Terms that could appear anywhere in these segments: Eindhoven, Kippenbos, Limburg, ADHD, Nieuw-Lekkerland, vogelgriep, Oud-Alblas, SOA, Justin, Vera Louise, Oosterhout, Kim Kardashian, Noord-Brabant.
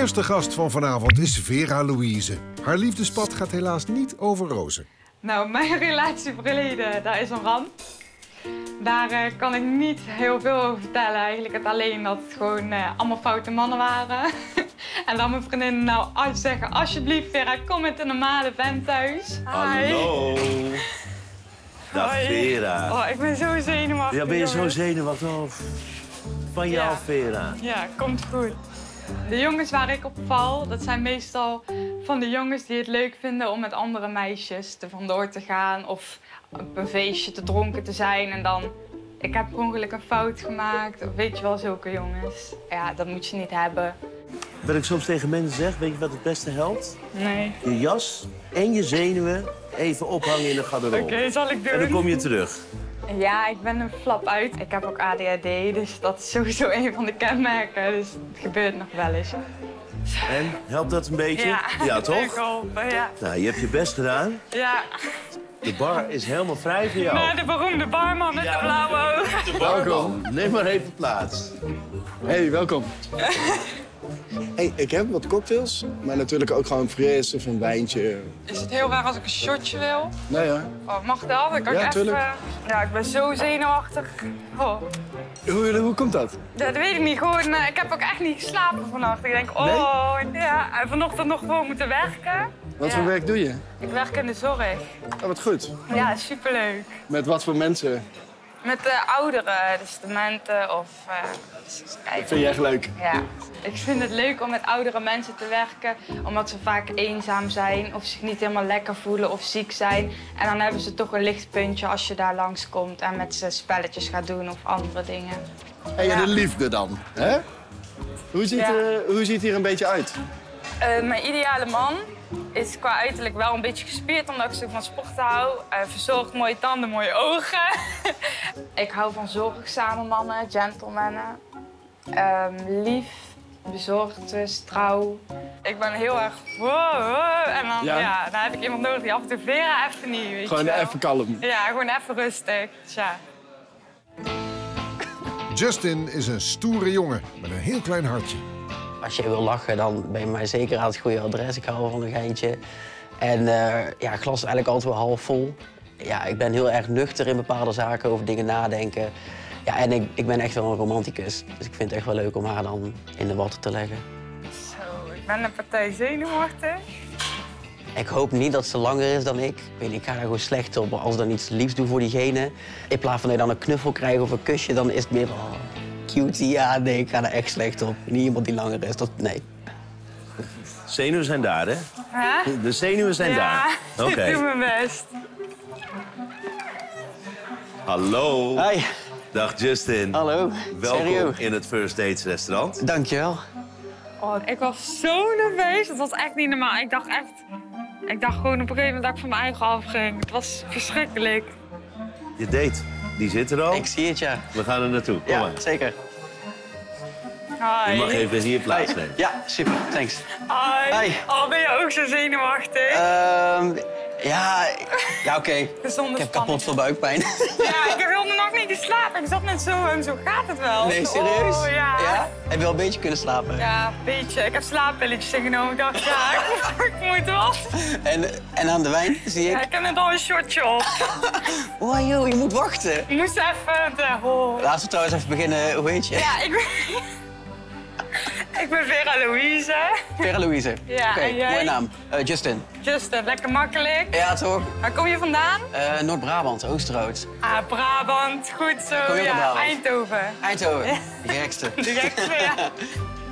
eerste gast van vanavond is Vera Louise. Haar liefdespad gaat helaas niet over rozen. Nou, mijn relatieverleden, daar is een ramp. Daar kan ik niet heel veel over vertellen eigenlijk. Het alleen dat het gewoon allemaal foute mannen waren. En dan mijn vriendinnen nou zeggen, alsjeblieft Vera, kom met een normale vent thuis. Hallo. Dag Vera. Oh, ik ben zo zenuwachtig. Ja, ben je zo zenuwachtig? Van jou, ja. Vera. Ja, komt goed. De jongens waar ik op val, dat zijn meestal van de jongens die het leuk vinden om met andere meisjes er vandoor te gaan of op een feestje te dronken te zijn en dan, ik heb per ongeluk een fout gemaakt. Of weet je wel, zulke jongens. Ja, dat moet je niet hebben. Wat ik soms tegen mensen zeg, weet je wat het beste helpt? Nee. Je jas en je zenuwen even ophangen in de garderobe. Oké, zal ik doen. En dan kom je terug. Ja, ik ben een flap uit. Ik heb ook ADHD, dus dat is sowieso een van de kenmerken. Dus het gebeurt nog wel eens. En, helpt dat een beetje? Ja, ja toch? Ik hoop, ja. Nou, je hebt je best gedaan. Ja. De bar is helemaal vrij voor jou. Nee, de beroemde barman met de blauwe ogen. De barman, neem maar even plaats. Hey, welkom. Hey, ik heb wat cocktails, maar natuurlijk ook gewoon fris of een wijntje. Is het heel raar als ik een shotje wil? Nee, ja. Oh, mag dat? Ik kan ja, even... Ja, ik ben zo zenuwachtig. Oh. Hoe komt dat? Ja, dat weet ik niet. Gewoon, ik heb ook echt niet geslapen vannacht. Ik denk, oh, nee? Ja. En vanochtend nog gewoon moeten werken. Wat voor werk doe je? Ik werk in de zorg. Oh, wat goed. Ja, superleuk. Met wat voor mensen? Met de ouderen, dus dementen of... dat vind jij echt leuk? Ja. Ik vind het leuk om met oudere mensen te werken, omdat ze vaak eenzaam zijn of zich niet helemaal lekker voelen of ziek zijn. En dan hebben ze toch een lichtpuntje als je daar langskomt en met ze spelletjes gaat doen of andere dingen. En de liefde dan, hè? Hoe ziet het hier een beetje uit? Mijn ideale man is qua uiterlijk wel een beetje gespierd, omdat ik zo van sport hou. Verzorgd, mooie tanden, mooie ogen. Ik hou van zorgzame mannen, gentlemannen. Lief, bezorgd, dus, trouw. Ik ben heel erg en dan, ja, dan heb ik iemand nodig die af en toe Vera even niet, weet gewoon je wel. Even kalm. Ja, gewoon even rustig, tja. Justin is een stoere jongen met een heel klein hartje. Als je wil lachen, dan ben je mij zeker aan het goede adres. Ik hou van een geintje. En ja, het glas is eigenlijk altijd wel half vol. Ja, ik ben heel erg nuchter in bepaalde zaken, over dingen nadenken. Ja, en ik ben echt wel een romanticus. Dus ik vind het echt wel leuk om haar dan in de watten te leggen. Zo, ik ben een partij zenuwachtig. Ik hoop niet dat ze langer is dan ik. Ik weet niet, ik ga er gewoon slecht op als ik dan iets liefs doe voor diegene. In plaats van dat je dan een knuffel krijgt of een kusje, dan is het meer... Oh. Cutie, ja, nee, ik ga er echt slecht op. Niet iemand die langer is, dat, nee. Zenuwen zijn daar, hè? Huh? De zenuwen zijn daar. Oké. Okay. Ik doe mijn best. Hallo. Hi. Dag Justin. Hallo. Welkom in het First Dates restaurant. Dankjewel. Oh, ik was zo nerveus, dat was echt niet normaal. Ik dacht echt, ik dacht gewoon op een gegeven moment dat ik van mijn eigen afging. Het was verschrikkelijk. Je date. Die zit er al. Ik zie het, ja. We gaan er naartoe. Kom maar. Zeker. Hi. Je mag even hier plaatsnemen. Ja, super. Thanks. Hi. Hi. Oh, ben je ook zo zenuwachtig? Ja, oké. Ik heb kapot veel buikpijn. Ja, ik wilde nog niet slapen. Ik zat net zo en zo gaat het wel. Nee, serieus? Oh, ja. Heb je wel een beetje kunnen slapen? Ja, een beetje. Ik heb slaappilletjes ingenomen. Ik dacht, ja, ik moet wel. En aan de wijn zie ik... Ja, ik heb net al een shotje op. Oh, joh, je moet wachten. Ik moest even... Laten we trouwens even beginnen. Hoe heet je? Ja, ik ben Vera Louise. Vera Louise. Ja, oké, mooie naam. Justin. Justin, lekker makkelijk. Ja, toch? Waar kom je vandaan? Noord-Brabant, Oosterhout. Ah, Brabant, goed zo. Kom je Brabant? Eindhoven. Eindhoven, de gekste. De gekste, ja.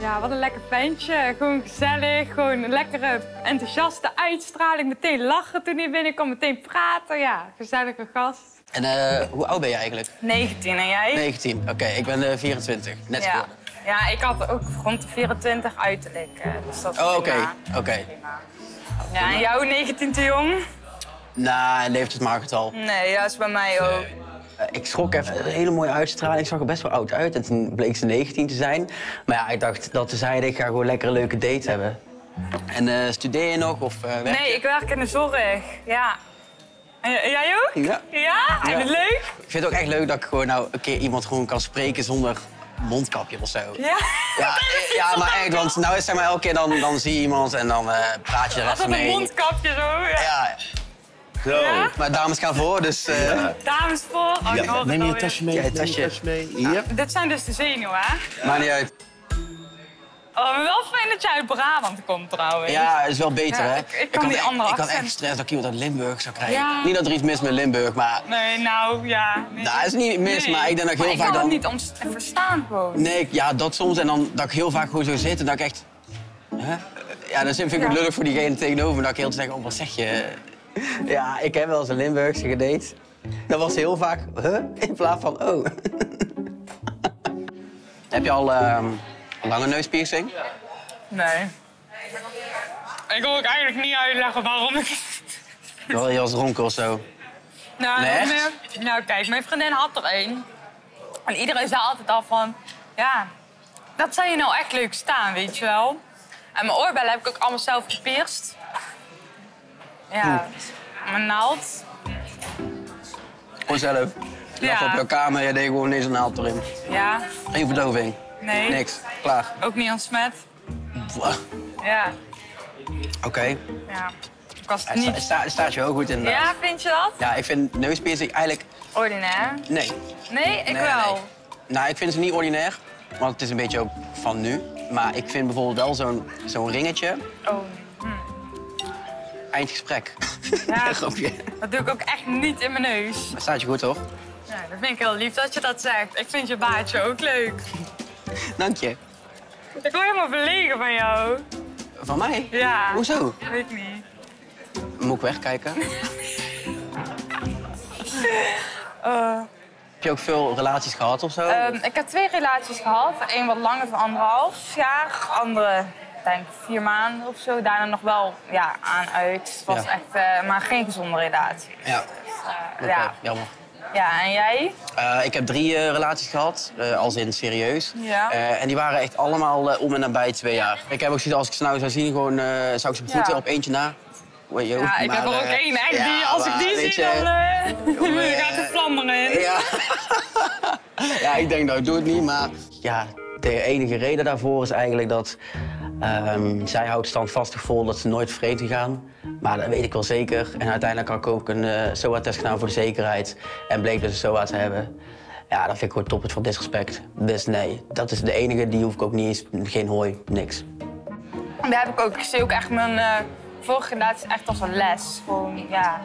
Ja, wat een lekker ventje. Gewoon gezellig, gewoon een lekkere, enthousiaste uitstraling. Meteen lachen toen hij binnenkwam, meteen praten. Ja, gezellige gast. En hoe oud ben je eigenlijk? 19, en jij? 19, oké, ik ben 24, net geworden. Ja, ik had ook rond de 24 uiterlijk, dus dat is oké. Ja, en jou 19 te jong? Nou, leeft het maaggetal. Nee, dat is bij mij ook. Ik schrok even. Een hele mooie uitstraling. Ik zag er best wel oud uit en toen bleek ze 19 te zijn. Maar ja, ik dacht dat ze zeiden, ik ga gewoon lekker een leuke date hebben. En studeer je nog of werk je? Nee, ik werk in de zorg, ja. Jij ook? Ja. Ja? En leuk? Ik vind het ook echt leuk dat ik gewoon nou een keer iemand gewoon kan spreken zonder... mondkapje of zo. Ja? Ja, maar echt, want nou is zeg maar elke keer dan zie je iemand en dan praat je er even mee. Een mondkapje zo, ja. Zo. Ja? Maar dames gaan voor, dus... Ja. Dames voor? Oh, ja. Neem je tasje mee. Ja, je tasje mee. Ja. Ja. Dit zijn dus de zenuwen, hè? Ja. Maakt niet uit. Oh, wel fijn dat jij uit Brabant komt, trouwens. Ja, is wel beter, ja, hè? Ik kan echt stress dat ik iemand uit Limburg zou krijgen. Ja. Niet dat er iets mis met Limburg, maar... Nee, nou, ja. Nee. Nou, is niet mis, nee. Maar ik denk dat ik heel vaak dan... Ik kan het niet verstaan, gewoon. Nee, ja, dat soms. En dan dat ik heel vaak gewoon zo zit en dat ik echt... Huh? Ja, dan vind ik het lullig voor diegene tegenover. Dat ik heel te zeggen, oh, wat zeg je? Ja, ik heb wel eens een Limburgse gedate. Dat was heel vaak, huh? In plaats van, oh. Heb je al... lange neuspiercing? Nee. Ik wil ook eigenlijk niet uitleggen waarom ik... Wel heel dronken of zo? Nou, nee, nou, kijk, mijn vriendin had er één. En iedereen zei altijd al van... Ja, dat zou je nou echt leuk staan, weet je wel. En mijn oorbellen heb ik ook allemaal zelf gepierst. Ja, mijn naald. Gewoon zelf? Je lag op jouw kamer en je deed gewoon deze naald erin. Ja. Geen verdoving? Nee. Niks. Klaar. Ook niet ontsmet. Ja. Oké. Ja. Ik was het niet... staat je heel goed in. Ja, vind je dat? Ja, ik vind neuspiercing eigenlijk... Ordinair? Nee. Nee? Ik wel. Nee. Nou, ik vind ze niet ordinair, want het is een beetje ook van nu. Maar ik vind bijvoorbeeld wel zo'n ringetje... Oh. Eindgesprek. Ja, grapje. Dat doe ik ook echt niet in mijn neus. Dat staat je goed, toch? Ja, dat vind ik heel lief dat je dat zegt. Ik vind je baardje ook leuk. Dank je. Ik word helemaal verlegen van jou. Van mij? Ja. Hoezo? Weet ik niet. Moet ik wegkijken? Heb je ook veel relaties gehad of zo? Ik heb 2 relaties gehad. Eén wat langer van 1,5 jaar. Andere, denk ik, 4 maanden of zo. Daarna nog wel aan uit. Het was echt, maar geen gezonde relatie. Ja. Dus, ja, jammer. Ja, en jij? Ik heb 3 relaties gehad, als in serieus. Ja. En die waren echt allemaal om en nabij 2 jaar. Ik heb ook zoiets, als ik ze nou zou zien, gewoon, zou ik ze begroeten op eentje na. Yo, ja, ik heb er ook één. Ja, als ik die zie, dan gaat de vlammeren in. Ja. Ja, ik denk, nou, ik doe het niet, maar... Ja, de enige reden daarvoor is eigenlijk dat... zij houdt standvastig vol dat ze nooit vreten gaan. Maar dat weet ik wel zeker. En uiteindelijk had ik ook een SOA-test gedaan voor de zekerheid. En bleek dus een SOA te hebben. Ja, dat vind ik gewoon toppunt van disrespect. Dus nee, dat is de enige. Die hoef ik ook niet eens. Geen hooi, niks. Daar heb ik ook. Ik zie ook echt mijn vorige relatie echt als een les. Gewoon, ja,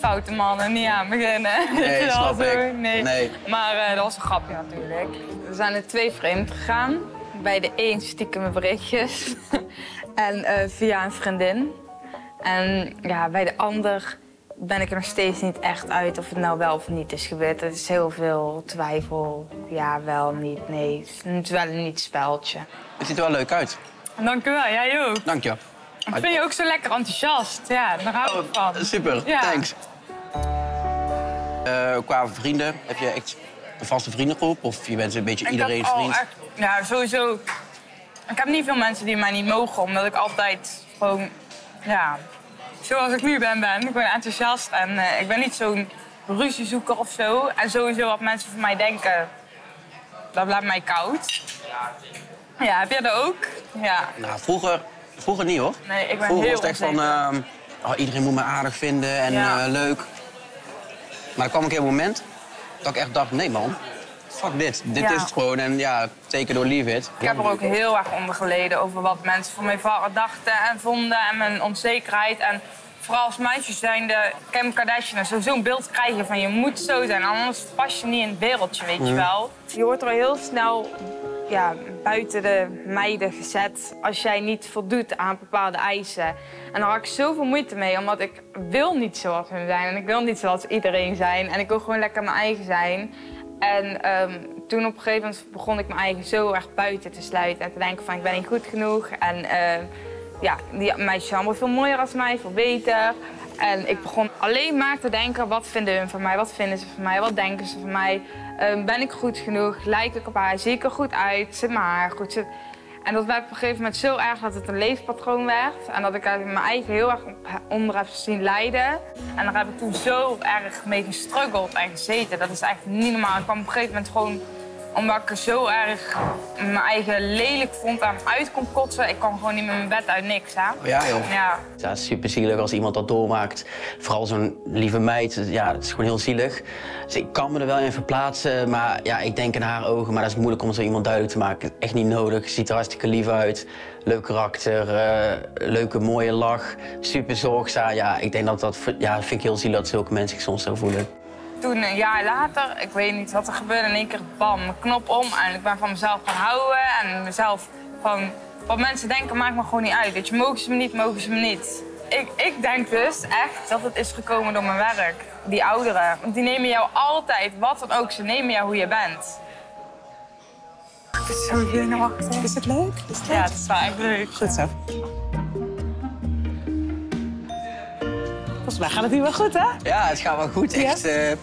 foute mannen, niet aan beginnen. Nee, dat snap ik. Nee. Maar dat was een grapje natuurlijk. Er zijn er 2 vreemd gegaan. Bij de een stiekem berichtjes en via een vriendin. En ja, bij de ander ben ik er nog steeds niet echt uit of het nou wel of niet is gebeurd. Er is heel veel twijfel. Ja, wel, niet, nee. Het is wel een niet-speldje. Het ziet er wel leuk uit. Dank u wel, jij ook. Dank je. Ik vind je ook zo lekker enthousiast. Ja, daar hou ik van. Super, thanks. Qua vrienden, heb je echt een vaste vriendengroep? Of je bent een beetje iedereen's vriend? Ja, sowieso. Ik heb niet veel mensen die mij niet mogen, omdat ik altijd gewoon, ja, zoals ik nu ben. Ik ben enthousiast en ik ben niet zo'n ruziezoeker of zo. En sowieso wat mensen van mij denken, dat blijft mij koud. Ja, heb jij dat ook? Ja. Nou, vroeger niet, hoor. Nee, ik ben vroeger heel was het echt onzeker. Van, iedereen moet me aardig vinden en leuk. Maar er kwam een keer een moment dat ik echt dacht, nee man. Fuck dit. Dit is het gewoon. En ja, take it or leave it. Ik heb er ook heel erg onder geleden over wat mensen van mij dachten en vonden. En mijn onzekerheid. En vooral als meisjes zijnde Kim Kardashian. Zo'n beeld krijg je van je moet zo zijn. Anders pas je niet in het wereldje, weet je wel. Je wordt er heel snel buiten de meiden gezet. Als jij niet voldoet aan bepaalde eisen. En daar had ik zoveel moeite mee. Omdat ik wil niet zoals hun zijn. En ik wil niet zoals iedereen zijn. En ik wil gewoon lekker mijn eigen zijn. En toen op een gegeven moment begon ik me eigenlijk zo erg buiten te sluiten. En te denken van, ik ben niet goed genoeg. En die meisjes zijn allemaal veel mooier als mij, veel beter. En ik begon alleen maar te denken, wat vinden hun van mij? Wat vinden ze van mij? Wat denken ze van mij? Ben ik goed genoeg? Lijk ik op haar? Zie ik er goed uit? Zit mijn haar goed? En dat werd op een gegeven moment zo erg dat het een leefpatroon werd. En dat ik mijn eigen heel erg onder heb zien lijden. En daar heb ik toen zo erg mee gestruggeld en gezeten. Dat is echt niet normaal. Ik kwam op een gegeven moment gewoon Omdat ik zo erg mijn eigen lelijk vond aan uit kon kotsen. Ik kwam gewoon niet met mijn bed uit, niks, hè? Oh ja, joh. Ja. Ja, het is super zielig als iemand dat doormaakt. Vooral zo'n lieve meid, ja, het is gewoon heel zielig. Dus ik kan me er wel in verplaatsen, maar ja, ik denk in haar ogen. Maar dat is moeilijk om zo iemand duidelijk te maken. Echt niet nodig, ziet er hartstikke lief uit. Leuk karakter, leuke mooie lach, super zorgzaam. Ja, ik denk dat dat, ja, vind ik heel zielig dat zulke mensen zich soms zo voelen. Toen een jaar later, ik weet niet wat er gebeurde, in één keer bam, mijn knop om en ik ben van mezelf gaan houden en mezelf van wat mensen denken maakt me gewoon niet uit. Weet je, mogen ze me niet, mogen ze me niet. Ik denk dus echt dat het is gekomen door mijn werk. Die ouderen, die nemen jou altijd, wat dan ook, ze nemen jou hoe je bent. Ik vind het zo hier naar achter. Is het leuk? Is het leuk? Ja, het is wel echt leuk. Goed zo. Volgens mij gaat het hier wel goed, hè? Ja, het gaat wel goed. Echt. Ja.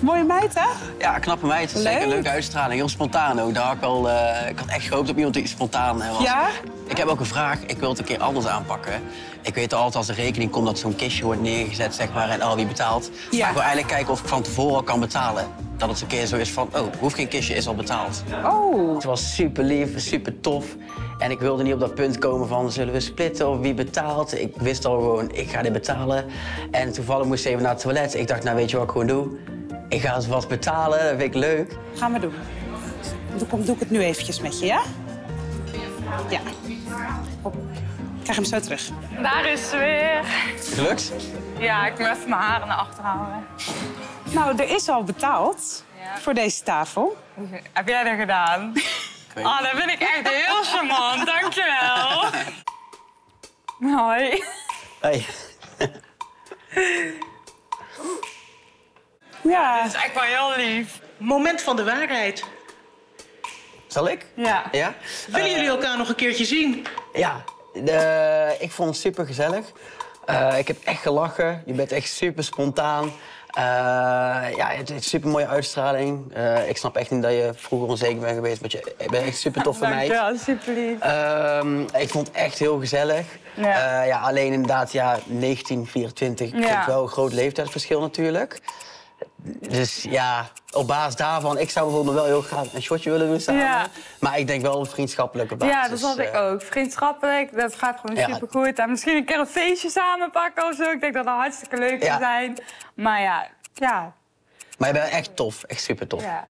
Mooie meid, hè? Ja, knappe meid. Leuk. Zeker een leuke uitstraling. Heel spontaan ook. Daar had ik, wel, ik had echt gehoopt op iemand die spontaan was. Ja? Ik heb ook een vraag. Ik wil het een keer anders aanpakken. Ik weet altijd als er rekening komt dat zo'n kistje wordt neergezet, zeg maar, en al wie betaalt. Ja. Maar ik wil eigenlijk kijken of ik van tevoren al kan betalen. Dat het een keer zo is van, oh, hoeft geen kistje, is al betaald. Oh. Het was super lief, super tof. En ik wilde niet op dat punt komen van, zullen we splitten of wie betaalt? Ik wist al gewoon, ik ga dit betalen. En toevallig moest ik even naar het toilet. Ik dacht, nou weet je wat ik gewoon doe? Ik ga eens wat betalen, dat vind ik leuk. Ga maar doen. Dan doe ik het nu eventjes met je, ja? Ja. Hop. Ik krijg hem zo terug. Daar is ze weer. Gelukt? Ja, ik moet even mijn haren naar achter houden. Nou, er is al betaald voor deze tafel. Heb jij dat gedaan? Oh, dat vind ik echt heel charmant. Dankjewel. Hoi. Hoi. Ja. Dat is echt wel heel lief. Moment van de waarheid. Zal ik? Ja. Ja? Willen jullie elkaar nog een keertje zien? Ja. Ik vond het super gezellig. Ik heb echt gelachen. Je bent echt super spontaan. Ja, het is super mooie uitstraling. Ik snap echt niet dat je vroeger onzeker bent geweest, want je bent echt super tof voor mij. Ja, super lief. Ik vond het echt heel gezellig. Ja. Ja, alleen inderdaad, ja, 19, 24, ik vind wel een groot leeftijdsverschil natuurlijk. Dus ja, op basis daarvan, ik zou bijvoorbeeld wel heel graag een shotje willen doen samen. Ja. Maar ik denk wel op vriendschappelijke basis. Ja, dat had ik ook. Vriendschappelijk, dat gaat gewoon supergoed. En misschien een keer een feestje samen pakken of zo. Ik denk dat dat hartstikke leuk zou zijn. Maar ja. Maar je bent echt tof, echt super tof. Ja.